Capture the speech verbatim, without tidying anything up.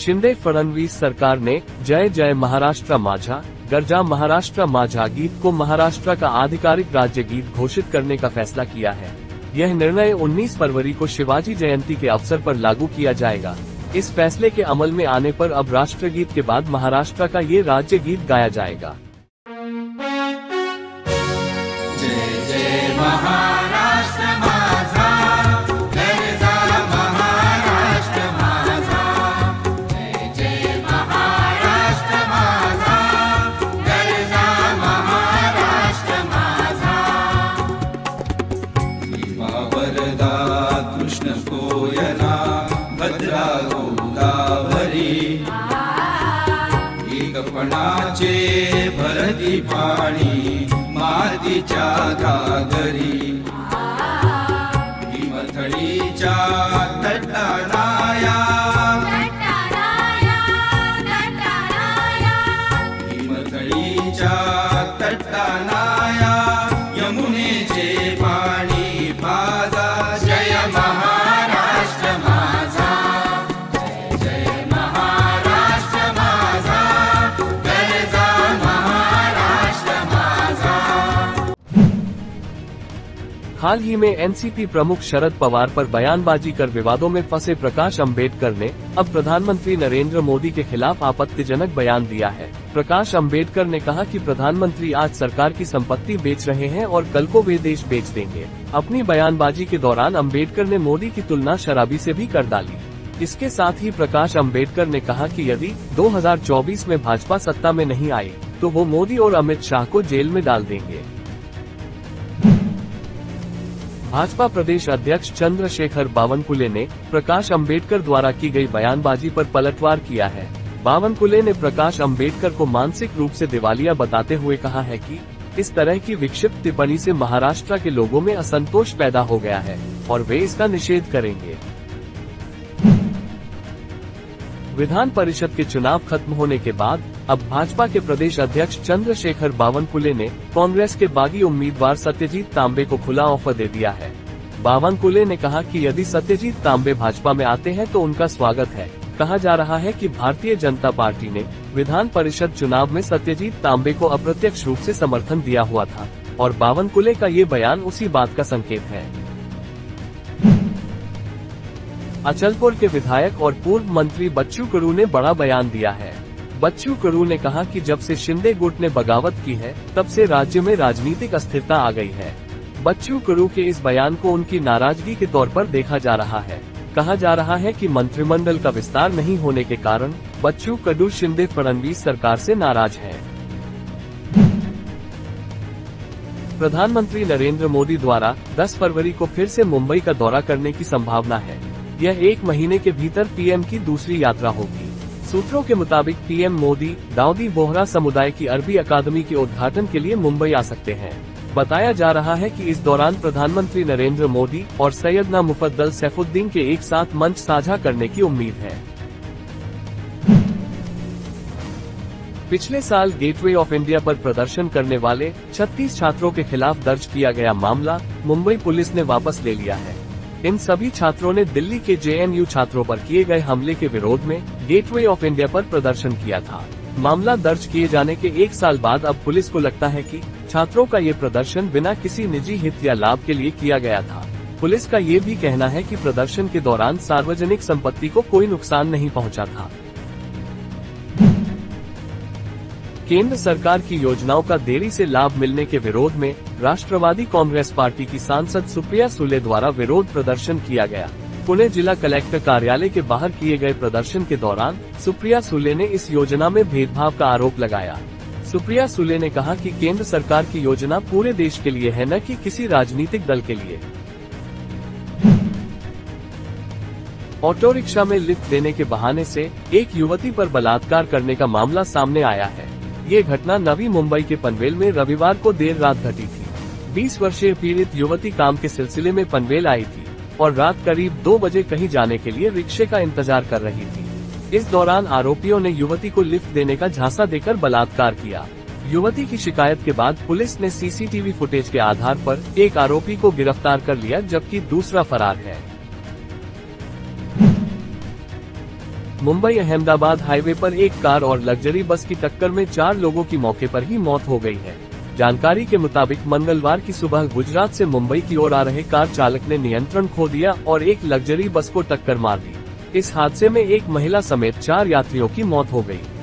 शिंदे फडणवीस सरकार ने जय जय महाराष्ट्र माझा गर्जा महाराष्ट्र माझा गीत को महाराष्ट्र का आधिकारिक राज्य गीत घोषित करने का फैसला किया है। यह निर्णय उन्नीस फरवरी को शिवाजी जयंती के अवसर पर लागू किया जाएगा। इस फैसले के अमल में आने पर अब राष्ट्रगीत के बाद महाराष्ट्र का ये राज्य गीत गाया जाएगा। जय जय महाराष्ट्र माझा गर्जा महाराष्ट्र माझा, जय जय महाराष्ट्र माझा गर्जा महाराष्ट्र माझा। भीमा वरदा कृष्ण कोयना भद्रा गोदावरी, एकपणाचे भरती पाणी मातीच्या घागरी, हिमथळीच्या तटाराया हिमथळीच्या तटाराया यमुनेचे पाणी पाजा। जय महा हाल ही में एनसीपी प्रमुख शरद पवार पर बयानबाजी कर विवादों में फंसे प्रकाश अंबेडकर ने अब प्रधानमंत्री नरेंद्र मोदी के खिलाफ आपत्तिजनक बयान दिया है। प्रकाश अंबेडकर ने कहा कि प्रधानमंत्री आज सरकार की संपत्ति बेच रहे हैं और कल को वे देश बेच देंगे। अपनी बयानबाजी के दौरान अंबेडकर ने मोदी की तुलना शराबी से भी कर डाली। इसके साथ ही प्रकाश अंबेडकर ने कहा कि यदि दो हजार चौबीस में भाजपा सत्ता में नहीं आई तो वो मोदी और अमित शाह को जेल में डाल देंगे। भाजपा प्रदेश अध्यक्ष चंद्रशेखर बावनकुले ने प्रकाश अंबेडकर द्वारा की गई बयानबाजी पर पलटवार किया है। बावनकुले ने प्रकाश अंबेडकर को मानसिक रूप से दिवालिया बताते हुए कहा है कि इस तरह की विक्षिप्त टिप्पणी से महाराष्ट्र के लोगों में असंतोष पैदा हो गया है और वे इसका निषेध करेंगे। विधान परिषद के चुनाव खत्म होने के बाद अब भाजपा के प्रदेश अध्यक्ष चंद्रशेखर बावनकुले ने कांग्रेस के बागी उम्मीदवार सत्यजीत तांबे को खुला ऑफर दे दिया है। बावनकुले ने कहा कि यदि सत्यजीत तांबे भाजपा में आते हैं तो उनका स्वागत है। कहा जा रहा है कि भारतीय जनता पार्टी ने विधान परिषद चुनाव में सत्यजीत तांबे को अप्रत्यक्ष रूप से समर्थन दिया हुआ था और बावनकुले का ये बयान उसी बात का संकेत है। अचलपुर के विधायक और पूर्व मंत्री बच्चू कडू ने बड़ा बयान दिया है। बच्चू कडू ने कहा कि जब से शिंदे गुट ने बगावत की है तब से राज्य में राजनीतिक अस्थिरता आ गई है। बच्चू कडू के इस बयान को उनकी नाराजगी के तौर पर देखा जा रहा है। कहा जा रहा है कि मंत्रिमंडल का विस्तार नहीं होने के कारण बच्चू कडू शिंदे फडणवीस सरकार से नाराज है। प्रधानमंत्री नरेंद्र मोदी द्वारा दस फरवरी को फिर से मुंबई का दौरा करने की संभावना है। यह एक महीने के भीतर पीएम की दूसरी यात्रा होगी। सूत्रों के मुताबिक पीएम मोदी दाऊदी बोहरा समुदाय की अरबी अकादमी के उद्घाटन के लिए मुंबई आ सकते हैं। बताया जा रहा है कि इस दौरान प्रधानमंत्री नरेंद्र मोदी और सैयद ना मुफद्दल सैफुद्दीन के एक साथ मंच साझा करने की उम्मीद है। पिछले साल गेटवे ऑफ इंडिया पर प्रदर्शन करने वाले छत्तीस छात्रों के खिलाफ दर्ज किया गया मामला मुंबई पुलिस ने वापस ले लिया है। इन सभी छात्रों ने दिल्ली के जेएनयू छात्रों पर किए गए हमले के विरोध में गेटवे ऑफ इंडिया पर प्रदर्शन किया था। मामला दर्ज किए जाने के एक साल बाद अब पुलिस को लगता है कि छात्रों का ये प्रदर्शन बिना किसी निजी हित या लाभ के लिए किया गया था। पुलिस का ये भी कहना है कि प्रदर्शन के दौरान सार्वजनिक संपत्ति को कोई नुकसान नहीं पहुँचा था। केंद्र सरकार की योजनाओं का देरी से लाभ मिलने के विरोध में राष्ट्रवादी कांग्रेस पार्टी की सांसद सुप्रिया सुले द्वारा विरोध प्रदर्शन किया गया। पुणे जिला कलेक्टर कार्यालय के बाहर किए गए प्रदर्शन के दौरान सुप्रिया सुले ने इस योजना में भेदभाव का आरोप लगाया। सुप्रिया सुले ने कहा कि केंद्र सरकार की योजना पूरे देश के लिए है, न कि किसी राजनीतिक दल के लिए। ऑटो रिक्शा में लिफ्ट देने के बहाने से एक युवती पर बलात्कार करने का मामला सामने आया है। ये घटना नवी मुंबई के पनवेल में रविवार को देर रात घटी थी। बीस वर्षीय पीड़ित युवती काम के सिलसिले में पनवेल आई थी और रात करीब दो बजे कहीं जाने के लिए रिक्शे का इंतजार कर रही थी। इस दौरान आरोपियों ने युवती को लिफ्ट देने का झांसा देकर बलात्कार किया। युवती की शिकायत के बाद पुलिस ने सीसीटीवी फुटेज के आधार पर एक आरोपी को गिरफ्तार कर लिया, जबकि दूसरा फरार है। मुंबई अहमदाबाद हाईवे पर एक कार और लग्जरी बस की टक्कर में चार लोगों की मौके पर ही मौत हो गई है। जानकारी के मुताबिक मंगलवार की सुबह गुजरात से मुंबई की ओर आ रहे कार चालक ने नियंत्रण खो दिया और एक लग्जरी बस को टक्कर मार दी। इस हादसे में एक महिला समेत चार यात्रियों की मौत हो गयी।